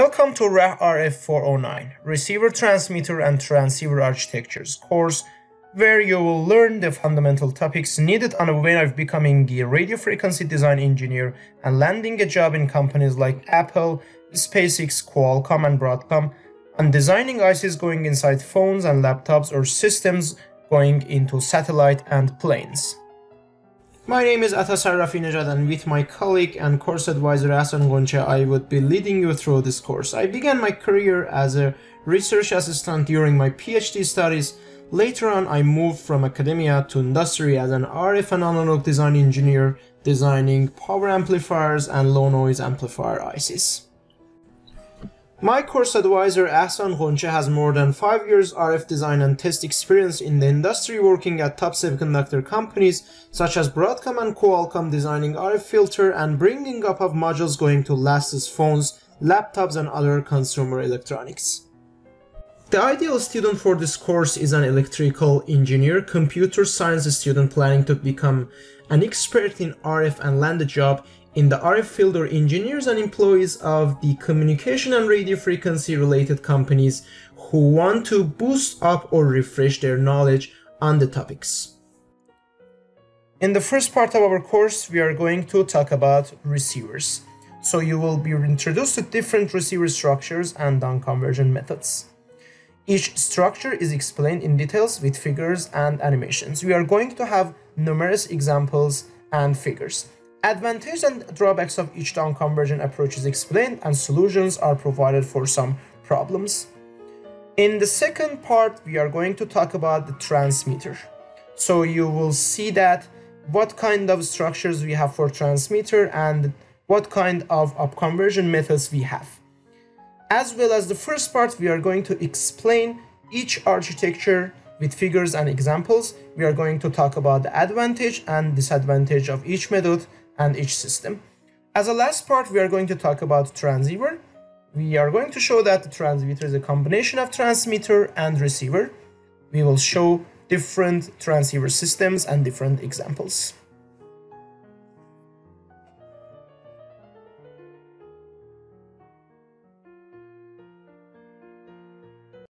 Welcome to RAHRF409 Receiver Transmitter and Transceiver Architectures course, where you will learn the fundamental topics needed on the way of becoming a radio frequency design engineer and landing a job in companies like Apple, SpaceX, Qualcomm and Broadcom, and designing ICs going inside phones and laptops or systems going into satellite and planes. My name is Ataollah Rafinejad, and with my colleague and course advisor Ahsan Ghoncheh, I would be leading you through this course. I began my career as a research assistant during my PhD studies. Later on, I moved from academia to industry as an RF and analog design engineer, designing power amplifiers and low noise amplifier ICs. My course advisor Ahsan Ghoncheh has more than 5 years RF design and test experience in the industry, working at top semiconductor companies such as Broadcom and Qualcomm, designing RF filter and bringing up of modules going to lassless phones, laptops and other consumer electronics. The ideal student for this course is an electrical engineer, computer science student planning to become an expert in RF and land a job in the RF field, or engineers and employees of the communication and radio frequency related companies who want to boost up or refresh their knowledge on the topics. In the first part of our course, we are going to talk about receivers. So you will be introduced to different receiver structures and down-conversion methods. Each structure is explained in details with figures and animations. We are going to have numerous examples and figures. Advantages and drawbacks of each down conversion approach is explained, and solutions are provided for some problems. In the second part, we are going to talk about the transmitter. So you will see that what kind of structures we have for transmitter and what kind of upconversion methods we have. As well as the first part, we are going to explain each architecture with figures and examples. We are going to talk about the advantage and disadvantage of each method and each system. As a last part, we are going to talk about transceiver. We are going to show that the transmitter is a combination of transmitter and receiver. We will show different transceiver systems and different examples.